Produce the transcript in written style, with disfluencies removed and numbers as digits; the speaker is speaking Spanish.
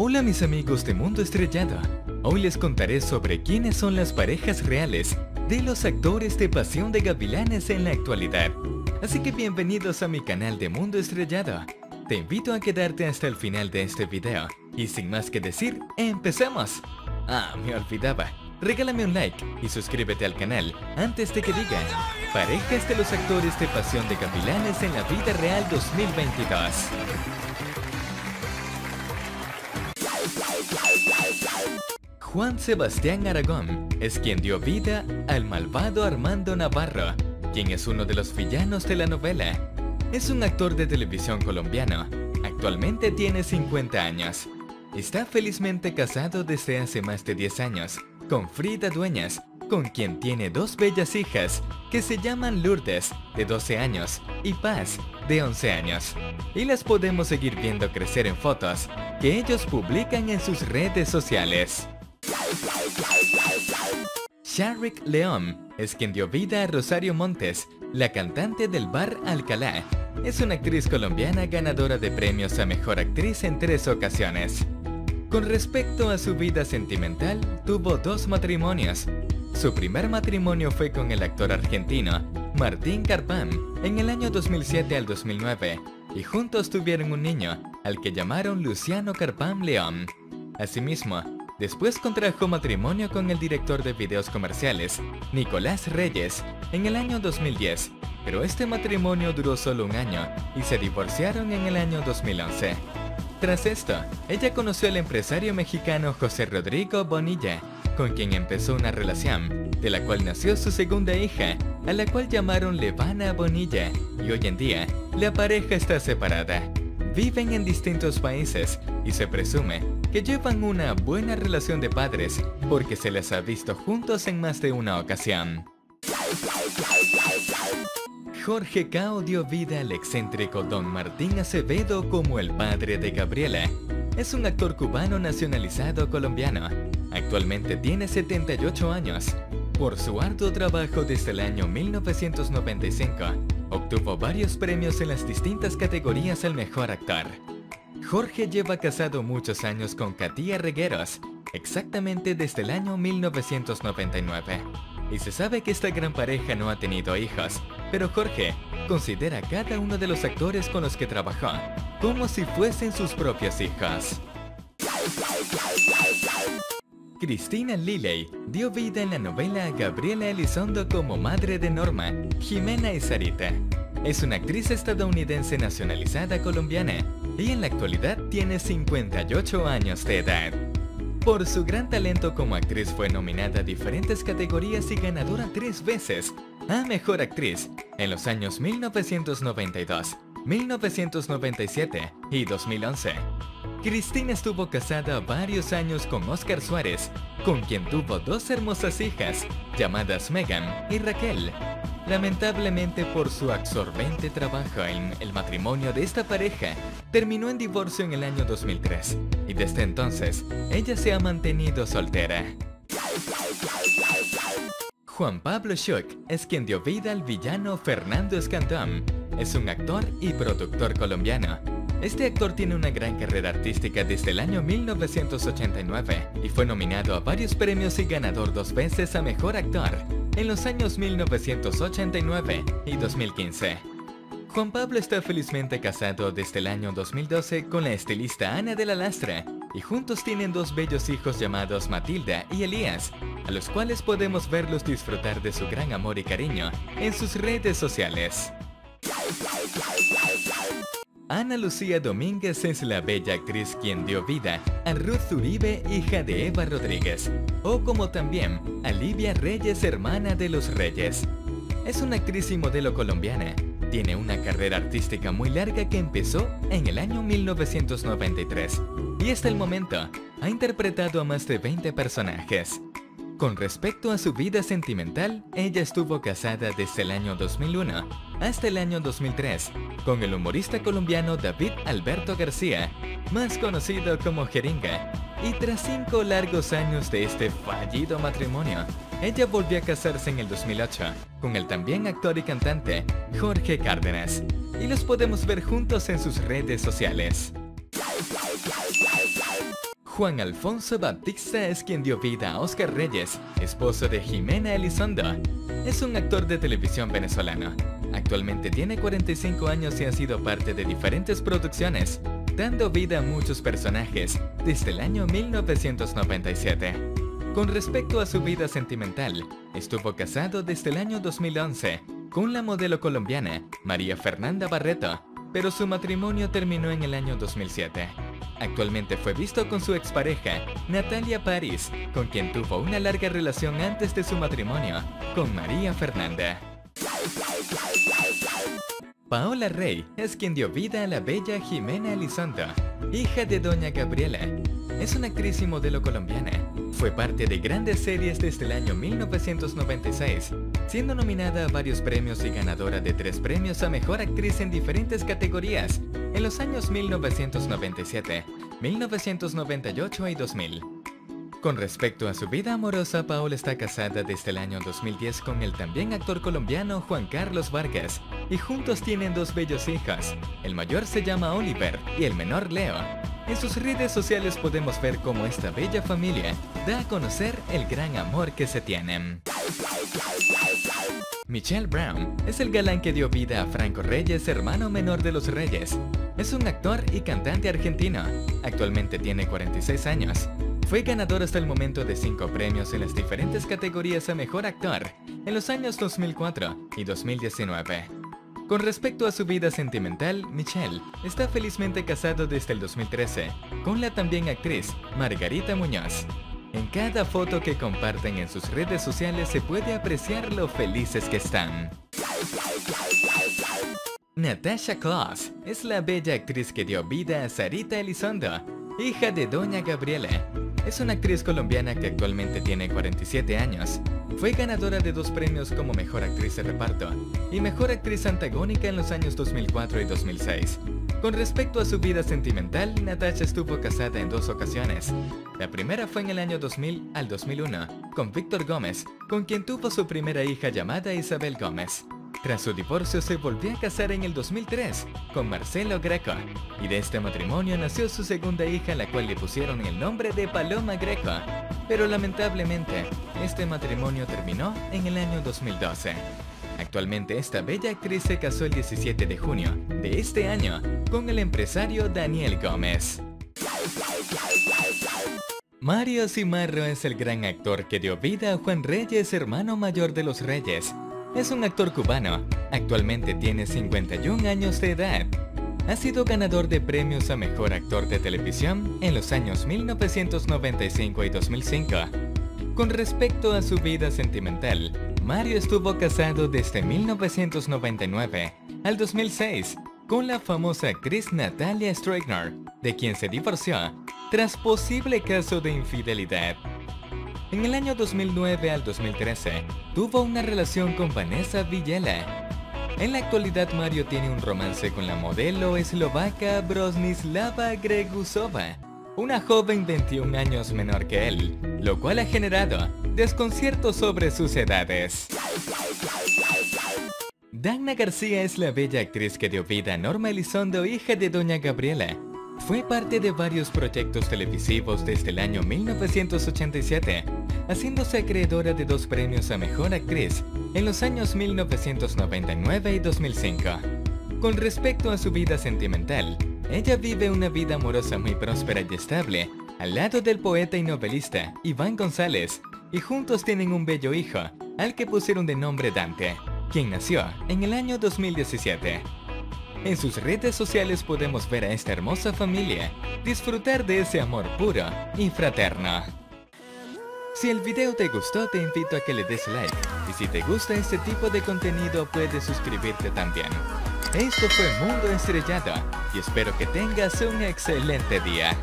Hola mis amigos de Mundo Estrellado. Hoy les contaré sobre quiénes son las parejas reales de los actores de Pasión de Gavilanes en la actualidad. Así que bienvenidos a mi canal de Mundo Estrellado. Te invito a quedarte hasta el final de este video. Y sin más que decir, ¡empecemos! Ah, me olvidaba. Regálame un like y suscríbete al canal antes de que diga parejas de los actores de Pasión de Gavilanes en la vida real 2022. Juan Sebastián Aragón es quien dio vida al malvado Armando Navarro, quien es uno de los villanos de la novela. Es un actor de televisión colombiano. Actualmente tiene 50 años. Está felizmente casado desde hace más de 10 años con Frida Dueñas, con quien tiene dos bellas hijas que se llaman Lourdes, de 12 años, y Paz, de 11 años. Y las podemos seguir viendo crecer en fotos que ellos publican en sus redes sociales. Zharick León es quien dio vida a Rosario Montes, la cantante del Bar Alcalá. Es una actriz colombiana ganadora de premios a Mejor Actriz en 3 ocasiones. Con respecto a su vida sentimental, tuvo 2 matrimonios. Su primer matrimonio fue con el actor argentino Martín Carpán en el año 2007 al 2009 y juntos tuvieron un niño al que llamaron Luciano Carpán León. Asimismo, después contrajo matrimonio con el director de videos comerciales, Nicolás Reyes, en el año 2010, pero este matrimonio duró solo un año y se divorciaron en el año 2011. Tras esto, ella conoció al empresario mexicano José Rodrigo Bonilla, con quien empezó una relación, de la cual nació su segunda hija, a la cual llamaron Levana Bonilla, y hoy en día, la pareja está separada. Viven en distintos países y se presume que llevan una buena relación de padres porque se les ha visto juntos en más de una ocasión. Jorge Cao dio vida al excéntrico Don Martín Acevedo como el padre de Gabriela. Es un actor cubano nacionalizado colombiano. Actualmente tiene 78 años. Por su arduo trabajo desde el año 1995, obtuvo varios premios en las distintas categorías al mejor actor. Jorge lleva casado muchos años con Katia Regueros, exactamente desde el año 1999. Y se sabe que esta gran pareja no ha tenido hijos, pero Jorge considera a cada uno de los actores con los que trabajó como si fuesen sus propios hijos. Cristina Lilley dio vida en la novela a Gabriela Elizondo como madre de Norma, Jimena y Sarita. Es una actriz estadounidense nacionalizada colombiana y en la actualidad tiene 58 años de edad. Por su gran talento como actriz fue nominada a diferentes categorías y ganadora 3 veces a Mejor Actriz en los años 1992, 1997 y 2011. Cristina estuvo casada varios años con Oscar Suárez, con quien tuvo 2 hermosas hijas, llamadas Megan y Raquel. Lamentablemente por su absorbente trabajo en el matrimonio de esta pareja, terminó en divorcio en el año 2003, y desde entonces, ella se ha mantenido soltera. Juan Pablo Schuck es quien dio vida al villano Fernando Escandón. Es un actor y productor colombiano. Este actor tiene una gran carrera artística desde el año 1989 y fue nominado a varios premios y ganador 2 veces a Mejor Actor en los años 1989 y 2015. Juan Pablo está felizmente casado desde el año 2012 con la estilista Ana de la Lastra y juntos tienen 2 bellos hijos llamados Matilda y Elías, a los cuales podemos verlos disfrutar de su gran amor y cariño en sus redes sociales. Ana Lucía Domínguez es la bella actriz quien dio vida a Ruth Uribe, hija de Eva Rodríguez, o como también a Livia Reyes, hermana de los Reyes. Es una actriz y modelo colombiana. Tiene una carrera artística muy larga que empezó en el año 1993 y hasta el momento ha interpretado a más de 20 personajes. Con respecto a su vida sentimental, ella estuvo casada desde el año 2001 hasta el año 2003 con el humorista colombiano David Alberto García, más conocido como Jeringa, y tras 5 largos años de este fallido matrimonio, ella volvió a casarse en el 2008 con el también actor y cantante Jorge Cárdenas, y los podemos ver juntos en sus redes sociales. Juan Alfonso Baptista es quien dio vida a Oscar Reyes, esposo de Jimena Elizondo. Es un actor de televisión venezolano. Actualmente tiene 45 años y ha sido parte de diferentes producciones, dando vida a muchos personajes desde el año 1997. Con respecto a su vida sentimental, estuvo casado desde el año 2011 con la modelo colombiana María Fernanda Barreto, pero su matrimonio terminó en el año 2007. Actualmente fue visto con su expareja, Natalia París, con quien tuvo una larga relación antes de su matrimonio con María Fernanda. Paola Rey es quien dio vida a la bella Jimena Elizondo, hija de Doña Gabriela. Es una actriz y modelo colombiana. Fue parte de grandes series desde el año 1996, siendo nominada a varios premios y ganadora de 3 premios a Mejor Actriz en diferentes categorías en los años 1997, 1998 y 2000. Con respecto a su vida amorosa, Paola está casada desde el año 2010 con el también actor colombiano Juan Carlos Vargas, y juntos tienen 2 bellos hijos. El mayor se llama Oliver y el menor Leo. En sus redes sociales podemos ver cómo esta bella familia da a conocer el gran amor que se tienen. Michelle Brown es el galán que dio vida a Franco Reyes, hermano menor de los Reyes. Es un actor y cantante argentino. Actualmente tiene 46 años. Fue ganador hasta el momento de 5 premios en las diferentes categorías a Mejor Actor en los años 2004 y 2019. Con respecto a su vida sentimental, Michelle está felizmente casado desde el 2013 con la también actriz Margarita Muñoz. En cada foto que comparten en sus redes sociales se puede apreciar lo felices que están. Natasha Klauss es la bella actriz que dio vida a Sarita Elizondo, hija de Doña Gabriela. Es una actriz colombiana que actualmente tiene 47 años. Fue ganadora de 2 premios como Mejor Actriz de Reparto y Mejor Actriz Antagónica en los años 2004 y 2006. Con respecto a su vida sentimental, Natasha estuvo casada en 2 ocasiones. La primera fue en el año 2000 al 2001, con Víctor Gómez, con quien tuvo su primera hija llamada Isabel Gómez. Tras su divorcio se volvió a casar en el 2003 con Marcelo Greco, y de este matrimonio nació su segunda hija, la cual le pusieron el nombre de Paloma Greco, pero lamentablemente este matrimonio terminó en el año 2012. Actualmente esta bella actriz se casó el 17 de junio de este año con el empresario Daniel Gómez. Mario Cimarro es el gran actor que dio vida a Juan Reyes, hermano mayor de los Reyes. Es un actor cubano, actualmente tiene 51 años de edad. Ha sido ganador de premios a Mejor Actor de Televisión en los años 1995 y 2005. Con respecto a su vida sentimental, Mario estuvo casado desde 1999 al 2006 con la famosa actriz Natalia Streigner, de quien se divorció tras posible caso de infidelidad. En el año 2009 al 2013, tuvo una relación con Vanessa Villela. En la actualidad, Mario tiene un romance con la modelo eslovaca Bronislava Gregusova, una joven 21 años menor que él, lo cual ha generado desconcierto sobre sus edades. Dagna García es la bella actriz que dio vida a Norma Elizondo, hija de Doña Gabriela. Fue parte de varios proyectos televisivos desde el año 1987, haciéndose acreedora de 2 premios a Mejor Actriz en los años 1999 y 2005. Con respecto a su vida sentimental, ella vive una vida amorosa muy próspera y estable, al lado del poeta y novelista Iván González, y juntos tienen un bello hijo, al que pusieron de nombre Dante, quien nació en el año 2017. En sus redes sociales podemos ver a esta hermosa familia disfrutar de ese amor puro y fraterno. Si el video te gustó, te invito a que le des like, y si te gusta este tipo de contenido puedes suscribirte también. Esto fue Mundo Estrellado y espero que tengas un excelente día.